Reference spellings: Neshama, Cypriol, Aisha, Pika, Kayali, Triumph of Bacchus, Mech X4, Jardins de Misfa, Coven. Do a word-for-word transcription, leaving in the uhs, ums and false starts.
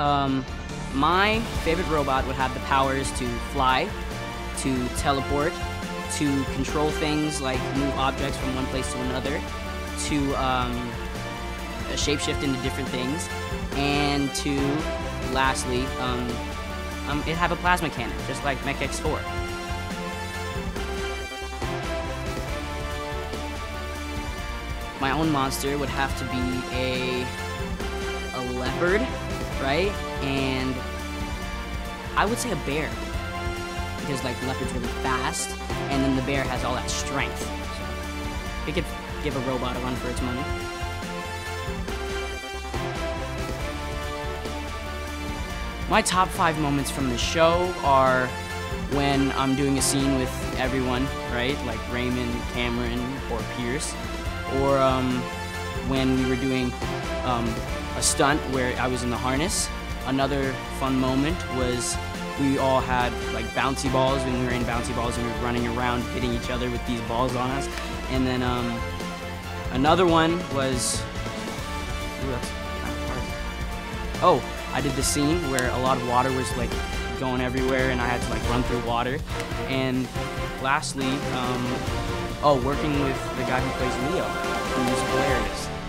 Um, my favorite robot would have the powers to fly, to teleport, to control things like move objects from one place to another, to um, shapeshift into different things, and to, lastly, um, um, it'd have a plasma cannon, just like Mech X four. My own monster would have to be a, a leopard, right? And I would say a bear, because like leopard's really fast, and then the bear has all that strength. So it could give a robot a run for its money. My top five moments from the show are when I'm doing a scene with everyone, right? Like Raymond, Cameron, or Pierce. Or um, when we were doing um, a stunt where I was in the harness. Another fun moment was we all had like bouncy balls, when we were in bouncy balls and we were running around hitting each other with these balls on us. And then um, another one was, ooh, that's kind of hard. Oh, I did the scene where a lot of water was like going everywhere and I had to like run through water. And lastly, um, Oh, working with the guy who plays Leo, who's hilarious.